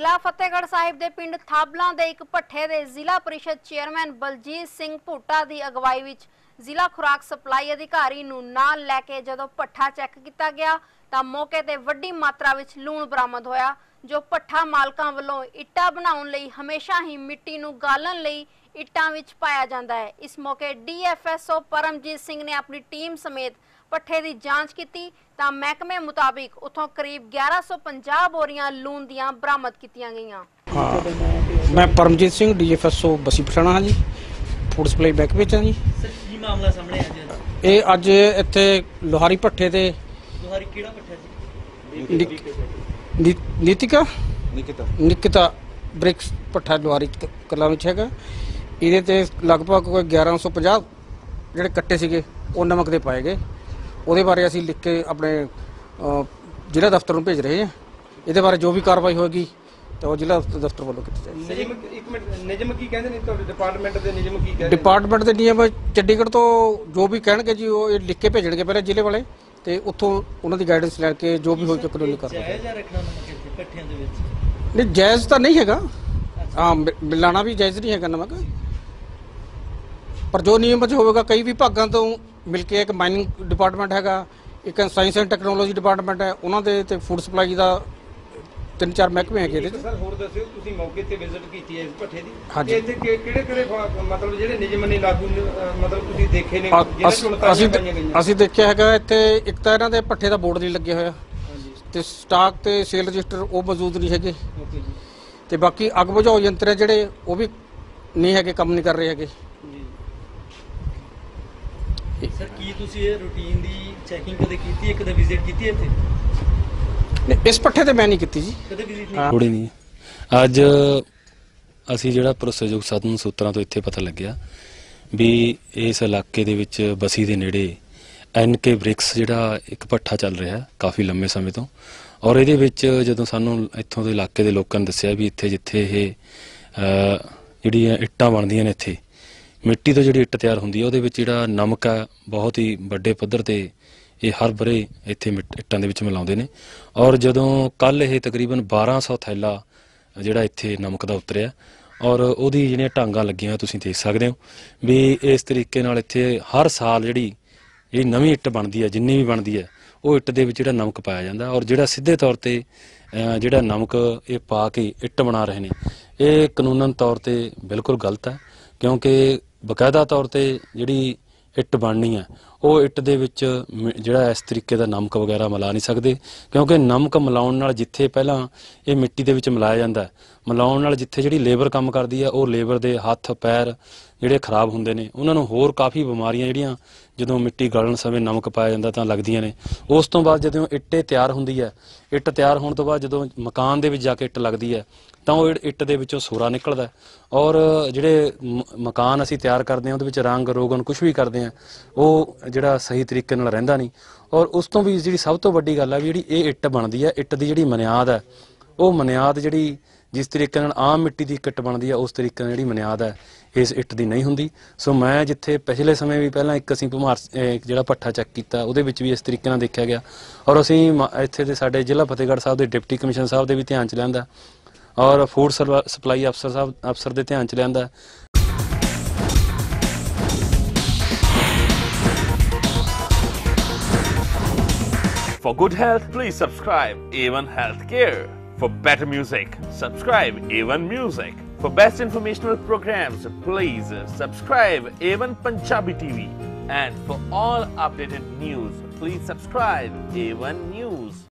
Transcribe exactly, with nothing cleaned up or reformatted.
जिला फतेहगढ़ साहिब के पिंड थाबलां दे एक भट्ठे के जिला परिषद चेयरमैन बलजीत सिंह भुट्टा की अगवाई विच जिला खुराक सप्लाई अधिकारी नूं नाल लैके जदों भट्ठा चैक किया गया तो मौके ते वड्डी मात्रा विच लूण बरामद होया, जो भट्ठा मालकां वल्लों इट्टा बनाउण लई हमेशा ही मिट्टी नूं गालण लई इट्टां विच पाया जांदा है। इस मौके D F S O Paramjit Singh ने अपनी टीम समेत भट्ठे की जांच की तो महकमे मुताबिक उतों करीब ग्यारह सौ पचास बोरियां लूण दियां बरामद कीतियां गईयां। हाँ, मैं Paramjit Singh D F S O Bassi Pathana हाँ जी, फूड सप्लाई बैक विच हाँ जी। सर की मामला सामने आया? ये अज इत्थे लोहारी भट्ठे ते लोहारी किहड़ा भट्ठा जी नीतिका निकिता निकिता ब्रिक्स भट्ठा लोहारी कलां विच हैगा। इहदे ते लगभग कोई ग्यारह सौ पचास जिहड़े कट्टे सीगे वो नमक दे पाए गए। उहदे बारे असीं लिख के अपने जिला दफ्तर नूं भेज रहे हैं। इहदे बारे जो भी कार्रवाई होगी तो जिला दफ्तर वालों कीती जाएगी। डिपार्टमेंट दे नियम चंडीगढ़ तो जो भी कहणगे जी वो लिख के भेजणगे पहले जिले वाले ते उत्थों उन्हां दी गाइडेंस लैके जो भी होगी कानूनी कार्रवाई। नहीं जायज़ तो नहीं हैगा, हाँ मिलाना भी जायज़ नहीं हैगा नमक, पर जो नियम च होगा कई विभागों तो मिलके एक माइनिंग डिपार्टमेंट हैगा, एक साइंस एंड टैक्नोलॉजी डिपार्टमेंट है, उन्होंने तो फूड सप्लाई का तीन चार महकमे है। हाँ जी, असीं देखिया हैगा इत्थे एक तो इन्हां दे भट्ठे का बोर्ड नहीं लगे होया ते स्टाक ते सेल रजिस्टर वो मौजूद नहीं हैगे ते बाकी अग बुझाओ यंत्र जिहड़े वो भी नहीं हैगे, कम नहीं कर रहे हैगे। सर की तुसीं ये रूटीन दी चैकिंग कदे कीती, कदे विजिट कीती है? इत्थे इस पट्ठे ते मैं नहीं कीती जी, कदे विजिट नहीं थोड़ी नहीं। अज असीं जिहड़ा भरोसेयोग साधन सूत्रां तो इत्थे पता लग्गिया भी इस इलाके दे विच बसी दे नेड़े एन के ब्रिक्स जिहड़ा एक भट्ठा चल रहा है काफ़ी लंबे समय तो, और ये जो सानू इतों के इलाके के लोगों ने दसिया भी इत्थे जिथे ये जी इट्टां बनदियां ने इत्थे मिट्टी तो जी इट्ट तैयार होंदी है जो नमक है बहुत ही वड्डे पद्धर ते ये हर बरे इत्थे इट्टां दे विच मिलाउंदे ने। और जदों कल ये तकरीबन बारह सौ थैला जिहड़ा इत्थे नमक दा उतरिया और उहदी जिहड़ियां टांगां लग्गियां तुसीं देख सकदे हो भी इस तरीके नाल इत्थे हर साल जिहड़ी ये नवीं इट्ट बनती है जिन्नी भी बनती है वो इट्ट दे विच नमक पाया जाता और जिहड़ा सीधे तौर पे जिहड़ा नमक ये पा के इट्ट बना रहे हैं ये कानूनन तौर पे बिल्कुल गलत है, क्योंकि बकायदा तौर पे जिहड़ी इट्ट बननी है वो इट्ट दे विच जिहड़ा इस तरीके का नमक वगैरह मिला नहीं सकते, क्योंकि नमक मिलाउण नाल जिथे पहला ये मिट्टी दे विच मिलाया जाता है मिलाउण नाल जिथे जिहड़ी लेबर काम करती है वो लेबर दे हथ पैर जिहड़े खराब हुंदे ने उन्हां नूं होर काफ़ी बीमारियां जिहड़ियां जदों मिट्टी गलण समय नमक पाया जाता तां लगदियां ने। उस तो बाद जदों इट्टे तैयार हुंदी है इट्ट तैयार होने तो बाद जदों मकान दे विच जाके इट्ट लगदी है तां ओह इट्ट दे विचों सूरा निकलदा है और जिहड़े मकान असीं तैयार करदे हां उहदे विच रंग रोगन कुछ भी करदे हां ओह जिहड़ा सही तरीके नाल रहिंदा नहीं। और उस तो भी जिहड़ी सब तो वड्डी गल है भी जिहड़ी इह इट्ट बनदी है इट्ट दी जिहड़ी बुनियाद है ओह बुनियाद जिहड़ी जिस तरीके नाल आम मिट्टी दी इट्ट बनदी है उस तरीके नाल जिहड़ी बुनियाद है इस इट्ट की नहीं होंगी। सो मैं जिथे पिछले समय भी पहला एक असीं भमार जिहड़ा भट्ठा चैक किया वो भी इस तरीके नाल देखा गया और असीं इत्थे दे साडे जिला फतेहगढ़ साहब के डिप्टी कमिश्नर साहब के भी ध्यान च लिआंदा और फूड सप्लाई अफसर साहब अफसर के ध्यान च लिआंदा। For good health, please subscribe A one Healthcare. For better music, subscribe A one Music. For best informational programs, please subscribe A one Punjabi T V. And for all updated news, please subscribe A one News.